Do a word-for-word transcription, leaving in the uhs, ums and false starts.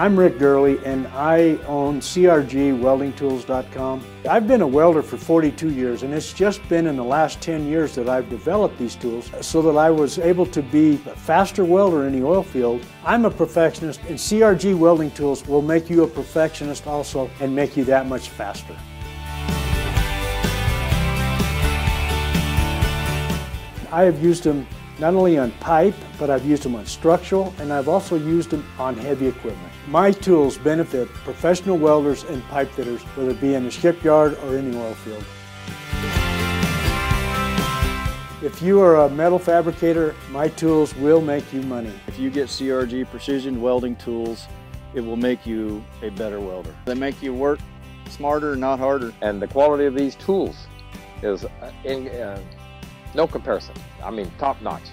I'm Rick Gurley and I own C R G welding tools dot com. I've been a welder for forty-two years, and it's just been in the last ten years that I've developed these tools so that I was able to be a faster welder in the oil field. I'm a perfectionist, and C R G Welding Tools will make you a perfectionist also and make you that much faster. I have used them not only on pipe, but I've used them on structural, and I've also used them on heavy equipment. My tools benefit professional welders and pipe fitters, whether it be in the shipyard or in the oil field. If you are a metal fabricator, my tools will make you money. If you get C R G Precision Welding Tools, it will make you a better welder. They make you work smarter, not harder. And the quality of these tools is in, uh, no comparison. I mean, top notch.